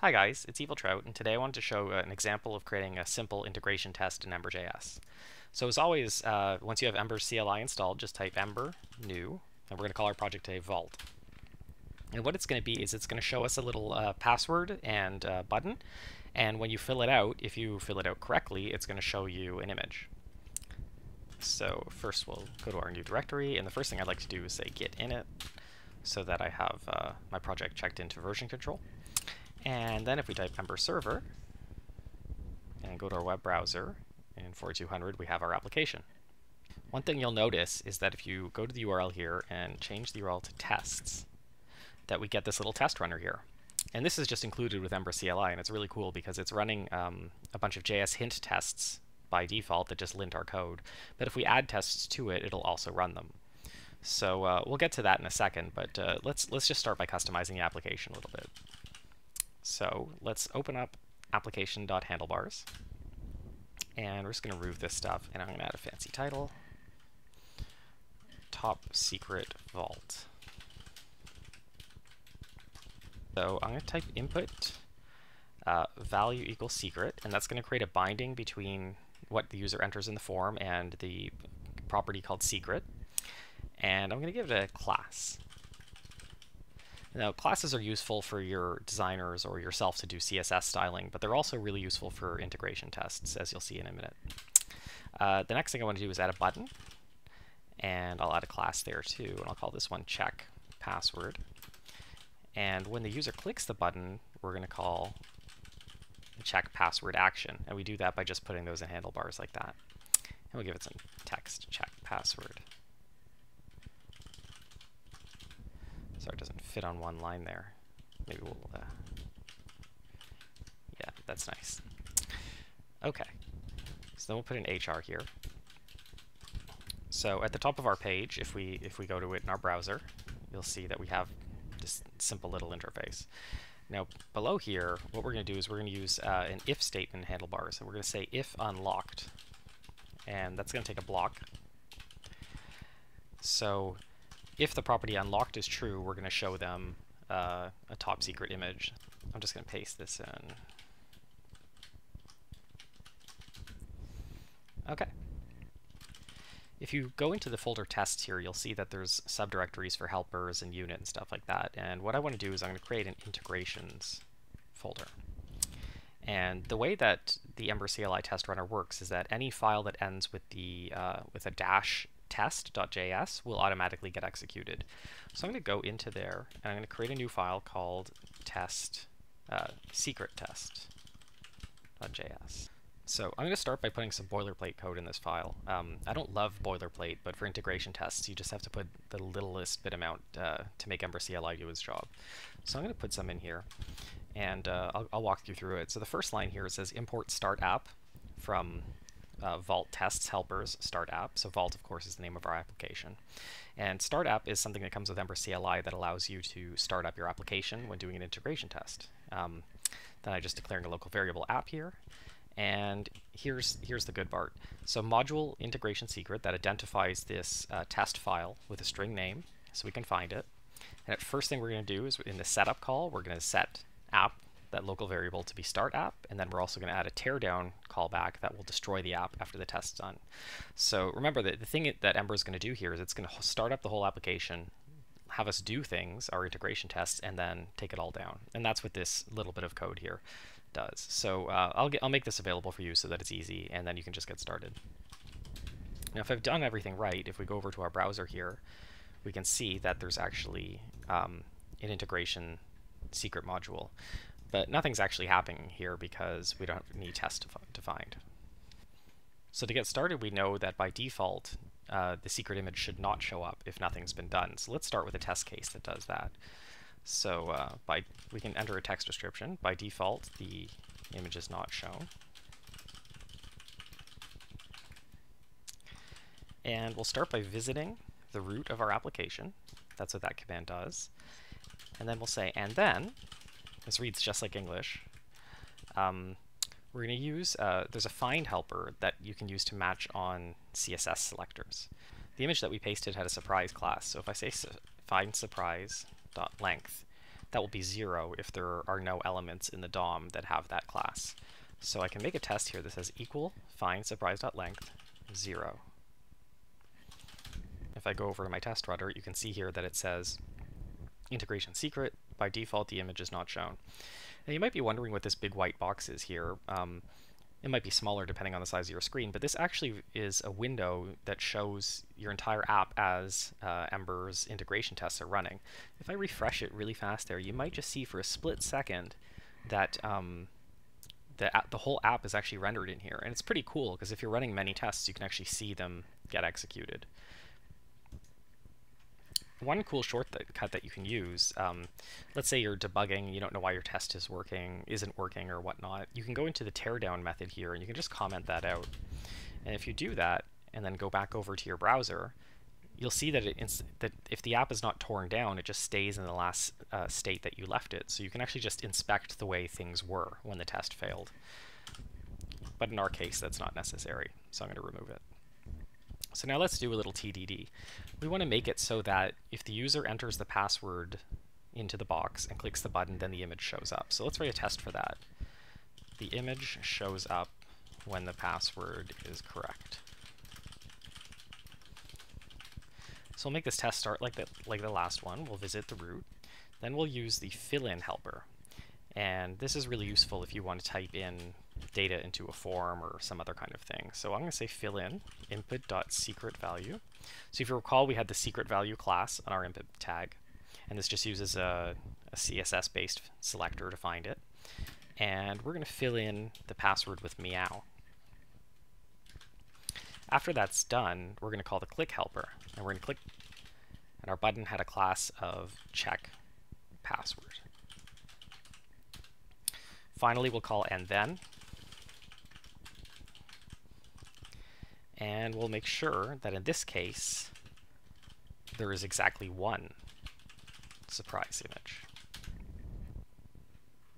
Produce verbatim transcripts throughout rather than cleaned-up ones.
Hi guys, it's Evil Trout, and today I wanted to show an example of creating a simple integration test in Ember dot J S. So as always, uh, once you have Ember C L I installed, just type Ember new, and we're going to call our project today Vault. And what it's going to be is it's going to show us a little uh, password and uh, button, and when you fill it out, if you fill it out correctly, it's going to show you an image. So first we'll go to our new directory, and the first thing I'd like to do is say git init, so that I have uh, my project checked into version control. And then if we type Ember server and go to our web browser in forty-two hundred, we have our application. One thing you'll notice is that if you go to the U R L here and change the U R L to tests, that we get this little test runner here. And this is just included with Ember C L I, and it's really cool because it's running um, a bunch of J S hint tests by default that just lint our code. But if we add tests to it, it'll also run them. So uh, we'll get to that in a second, but uh, let's, let's just start by customizing the application a little bit. So let's open up application.handlebars, and we're just going to remove this stuff, and I'm going to add a fancy title, Top Secret Vault. So I'm going to type input uh, value equals secret, and that's going to create a binding between what the user enters in the form and the property called secret, and I'm going to give it a class. Now, classes are useful for your designers or yourself to do C S S styling, but they're also really useful for integration tests, as you'll see in a minute. Uh, the next thing I want to do is add a button, and I'll add a class there too, and I'll call this one check password. And when the user clicks the button, we're going to call the check password action, and we do that by just putting those in handlebars like that. And we'll give it some text, check password. Sorry, it doesn't fit on one line there. Maybe we'll, uh, yeah, that's nice. Okay, so then we'll put an H R here. So at the top of our page, if we if we go to it in our browser, you'll see that we have this simple little interface. Now below here, what we're going to do is we're going to use uh, an if statement in handlebars, and we're going to say if unlocked, and that's going to take a block. So if the property unlocked is true, we're going to show them uh, a top secret image. I'm just going to paste this in. Okay. If you go into the folder tests here, you'll see that there's subdirectories for helpers and unit and stuff like that. And what I want to do is I'm going to create an integrations folder. And the way that the Ember C L I test runner works is that any file that ends with the uh, with a dash test dot J S will automatically get executed. So I'm going to go into there, and I'm going to create a new file called test uh, secret test dot J S. So I'm going to start by putting some boilerplate code in this file. Um, I don't love boilerplate, but for integration tests, you just have to put the littlest bit amount uh, to make Ember C L I do its job. So I'm going to put some in here, and uh, I'll, I'll walk you through it. So the first line here says import startApp from Uh, Vault tests helpers startApp. So Vault, of course, is the name of our application. And startApp is something that comes with Ember C L I that allows you to start up your application when doing an integration test. Um, then I'm just declaring a local variable app here. And here's, here's the good part. So module integration secret that identifies this uh, test file with a string name so we can find it. And the first thing we're going to do is in the setup call, we're going to set app, that local variable, to be start app, and then we're also going to add a teardown callback that will destroy the app after the test's done. So remember that the thing that Ember is going to do here is it's going to start up the whole application, have us do things, our integration tests, and then take it all down. And that's what this little bit of code here does. So uh, I'll get, I'll make this available for you so that it's easy, and then you can just get started. Now, if I've done everything right, if we go over to our browser here, we can see that there's actually um, an integration secret module. But nothing's actually happening here because we don't have any tests to, to find. So to get started, we know that by default, uh, the secret image should not show up if nothing's been done. So let's start with a test case that does that. So uh, by we can enter a text description. By default, the image is not shown. And we'll start by visiting the root of our application. That's what that command does. And then we'll say, and then, this reads just like English. Um, we're going to use, uh, there's a find helper that you can use to match on C S S selectors. The image that we pasted had a surprise class, so if I say su find surprise dot length, that will be zero if there are no elements in the D O M that have that class. So I can make a test here that says equal find surprise.length zero. If I go over to my test rudder, you can see here that it says integration secret. By default, the image is not shown. Now you might be wondering what this big white box is here. Um, it might be smaller depending on the size of your screen, but this actually is a window that shows your entire app as uh, Ember's integration tests are running. If I refresh it really fast there, you might just see for a split second that um, the, the whole app is actually rendered in here. And it's pretty cool because if you're running many tests, you can actually see them get executed. One cool shortcut that you can use, um, let's say you're debugging, you don't know why your test is working, isn't working or whatnot, you can go into the teardown method here and you can just comment that out. And if you do that and then go back over to your browser, you'll see that, it that if the app is not torn down, it just stays in the last uh, state that you left it. So you can actually just inspect the way things were when the test failed. But in our case, that's not necessary, so I'm going to remove it. So now let's do a little T D D. We want to make it so that if the user enters the password into the box and clicks the button, then the image shows up. So let's write a test for that. The image shows up when the password is correct. So we'll make this test start like the, like the last one. We'll visit the root. Then we'll use the fill-in helper. And this is really useful if you want to type in data into a form or some other kind of thing. So I'm going to say fill in input.secretValue. So if you recall, we had the secret value class on our input tag, and this just uses a, a C S S based selector to find it. And we're going to fill in the password with meow. After that's done, we're going to call the click helper, and we're going to click, and our button had a class of check password. Finally, we'll call and then, and we'll make sure that in this case there is exactly one surprise image.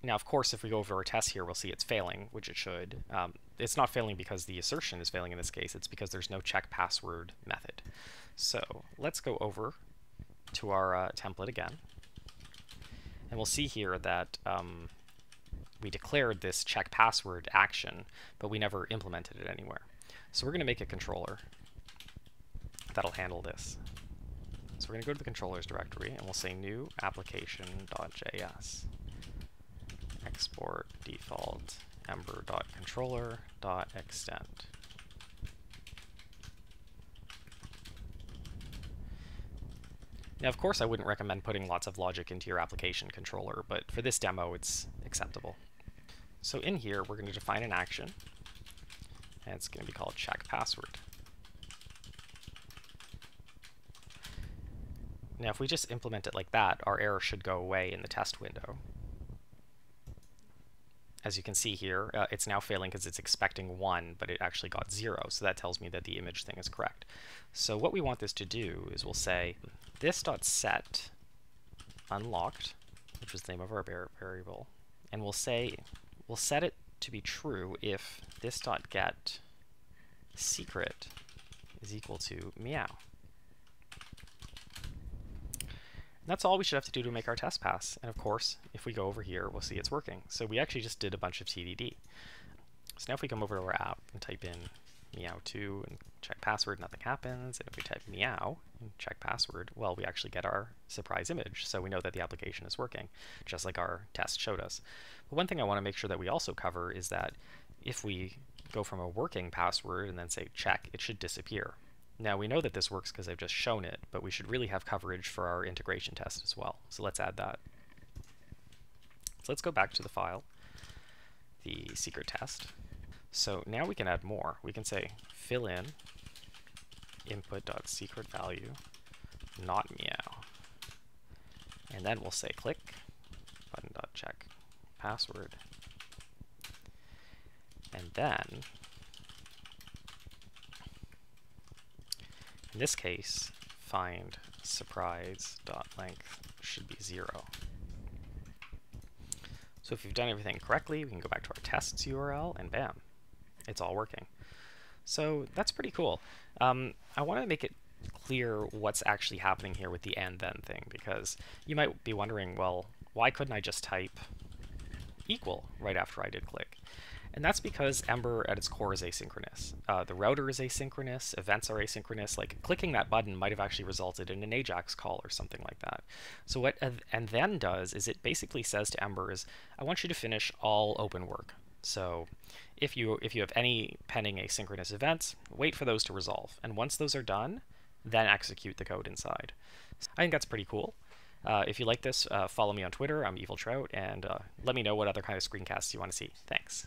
Now, of course, if we go over to our test here, we'll see it's failing, which it should. Um, it's not failing because the assertion is failing in this case. It's because there's no check password method. So let's go over to our uh, template again, and we'll see here that um, we declared this check password action, but we never implemented it anywhere. So we're going to make a controller that'll handle this. So we're going to go to the controllers directory, and we'll say new application.js export default ember.controller.extend. Now, of course, I wouldn't recommend putting lots of logic into your application controller, but for this demo, it's acceptable. So in here, we're going to define an action, and it's going to be called check password. Now, if we just implement it like that, our error should go away in the test window. As you can see here, uh, it's now failing because it's expecting one, but it actually got zero. So that tells me that the image thing is correct. So what we want this to do is we'll say this.set unlocked, which is the name of our variable, and we'll say we'll set it to be true if this.get secret is equal to meow. And that's all we should have to do to make our test pass. And of course, if we go over here, we'll see it's working. So we actually just did a bunch of T D D. So now if we come over to our app and type in meow two and check password, nothing happens. And if we type meow and check password, well, we actually get our surprise image. So we know that the application is working, just like our test showed us. But one thing I want to make sure that we also cover is that if we go from a working password and then say check, it should disappear. Now we know that this works because I've just shown it, but we should really have coverage for our integration test as well. So let's add that. So let's go back to the file, the secret test. So now we can add more. We can say fill in input.secretValue not meow. And then we'll say click button.check password. And then in this case, find surprise.length should be zero. So if you've done everything correctly, we can go back to our tests U R L, and bam, it's all working. So that's pretty cool. Um, I want to make it clear what's actually happening here with the and then thing, because you might be wondering, well, why couldn't I just type equal right after I did click? And that's because Ember at its core is asynchronous. Uh, the router is asynchronous, events are asynchronous, like clicking that button might have actually resulted in an Ajax call or something like that. So what and then does is it basically says to Ember is, I want you to finish all open work. So if you, if you have any pending asynchronous events, wait for those to resolve. And once those are done, then execute the code inside. I think that's pretty cool. Uh, if you like this, uh, follow me on Twitter. I'm Evil Trout, and uh, let me know what other kind of screencasts you want to see. Thanks.